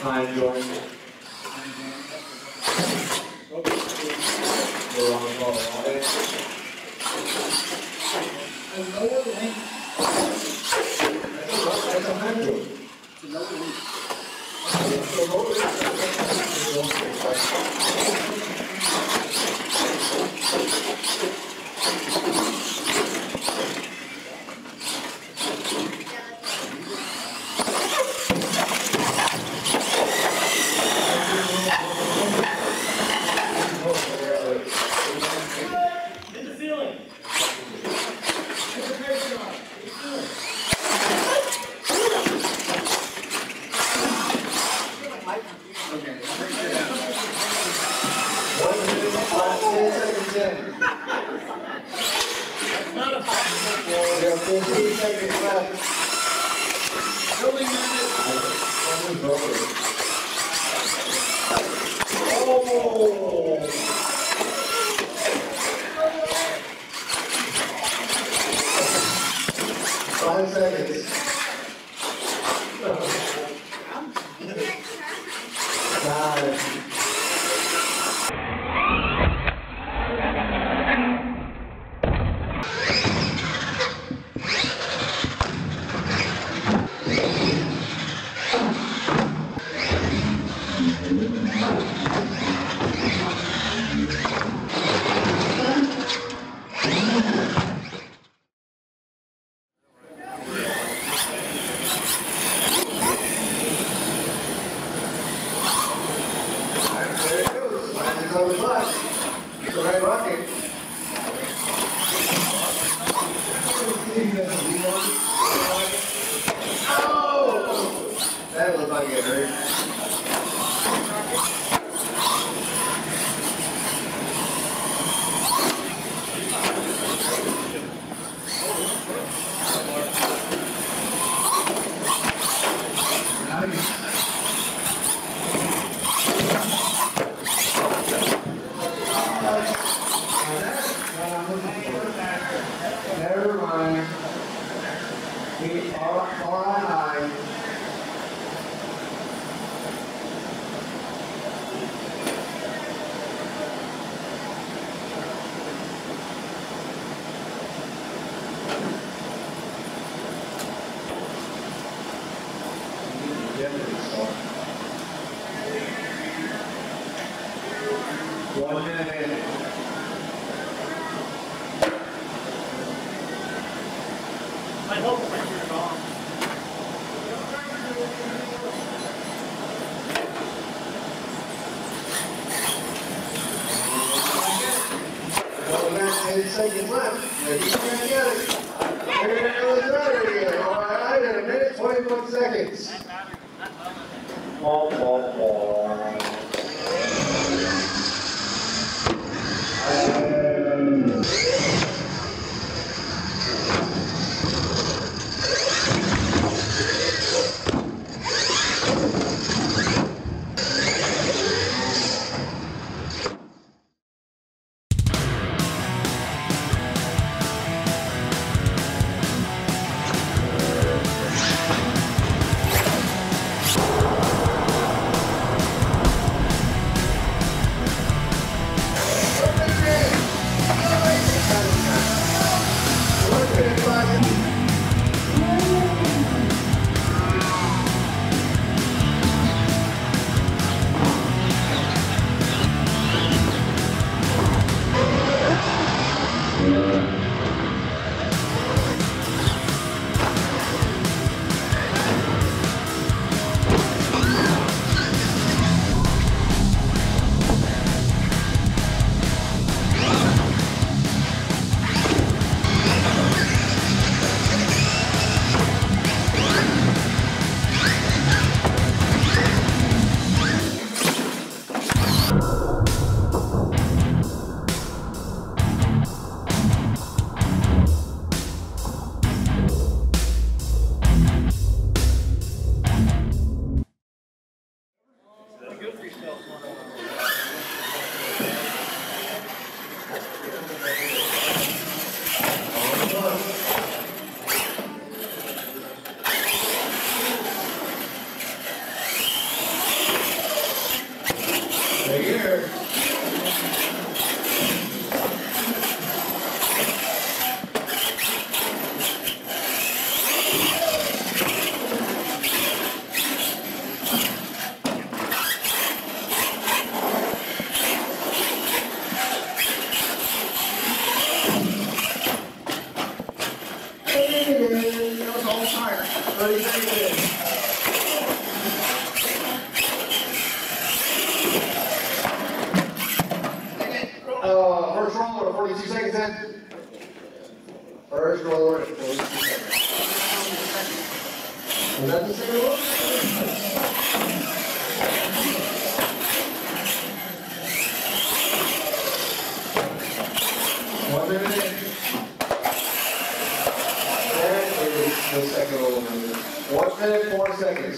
triangle, First roll or 42 seconds in? First roll or 42 seconds. Was that the second roll? The second roll. 1 minute, 4 seconds.